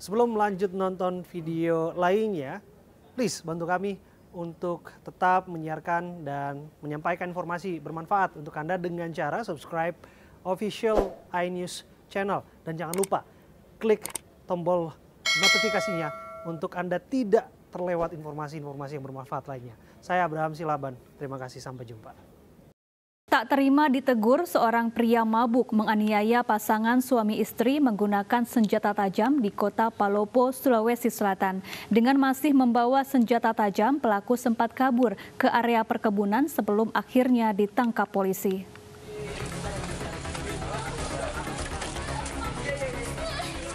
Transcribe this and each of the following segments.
Sebelum lanjut nonton video lainnya, please bantu kami untuk tetap menyiarkan dan menyampaikan informasi bermanfaat untuk Anda dengan cara subscribe official iNews channel. Dan jangan lupa klik tombol notifikasinya untuk Anda tidak terlewat informasi-informasi yang bermanfaat lainnya. Saya Abraham Silaban, terima kasih, sampai jumpa. Tak terima ditegur, seorang pria mabuk menganiaya pasangan suami istri menggunakan senjata tajam di kota Palopo, Sulawesi Selatan. Dengan masih membawa senjata tajam, pelaku sempat kabur ke area perkebunan sebelum akhirnya ditangkap polisi.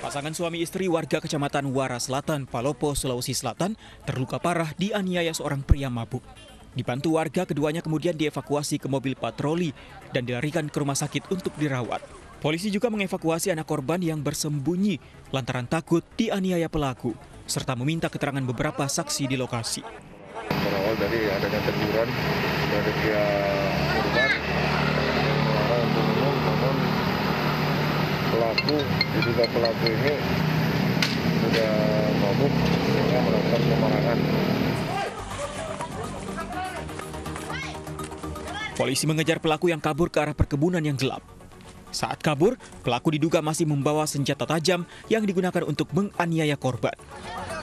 Pasangan suami istri warga Kecamatan Wara Selatan, Palopo, Sulawesi Selatan terluka parah dianiaya seorang pria mabuk. Dibantu warga, keduanya kemudian dievakuasi ke mobil patroli dan dilarikan ke rumah sakit untuk dirawat. Polisi juga mengevakuasi anak korban yang bersembunyi lantaran takut dianiaya pelaku, serta meminta keterangan beberapa saksi di lokasi. Berawal dari adanya teguran dari pihak korban, pelaku ini sudah mabuk sehingga melakukan pemarangan. Polisi mengejar pelaku yang kabur ke arah perkebunan yang gelap. Saat kabur, pelaku diduga masih membawa senjata tajam yang digunakan untuk menganiaya korban.